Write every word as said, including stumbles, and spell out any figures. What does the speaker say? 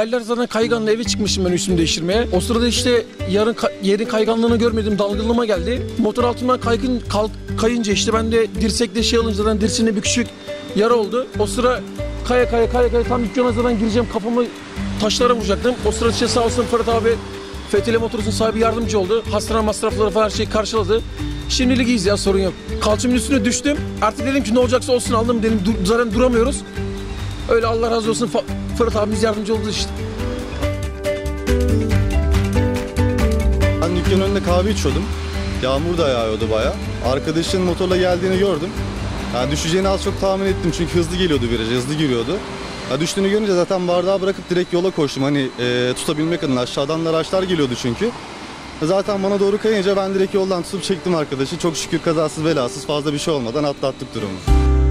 Teller zaten kayganla eve çıkmışım ben üstümü değiştirmeye. O sırada işte yarın ka yerin kayganlığını görmedim, dalgalama geldi. Motor altından kaygın kalk kayınca işte ben de dirsekle şey alınca zaten dirseğine bir küçük yara oldu. O sıra kaya kaya kaya kaya tam dükkana zaten gireceğim, kafamı taşlara vuracaktım. O sırada işte sağ olsun Fırat abi, Fetile Motoros'un sahibi yardımcı oldu. Hastane masrafları falan her şeyi karşıladı. Şimdilik iyiyiz ya, sorun yok. Kalçamın üstüne düştüm. Artık dedim ki ne olacaksa olsun, aldım dedim. Dur, zaten duramıyoruz. Öyle Allah razı olsun Fırat abimiz yardımcı oldu işte. Ben dükkanın önünde kahve içiyordum. Yağmur da yağıyordu bayağı. Arkadaşın motorla geldiğini gördüm. Yani düşeceğini az çok tahmin ettim çünkü hızlı geliyordu viraja, hızlı giriyordu. Ya düştüğünü görünce zaten bardağı bırakıp direkt yola koştum. Hani e, tutabilmek adına, aşağıdan da araçlar geliyordu çünkü. Zaten bana doğru kayınca ben direkt yoldan tutup çektim arkadaşı. Çok şükür kazasız belasız fazla bir şey olmadan atlattık durumu.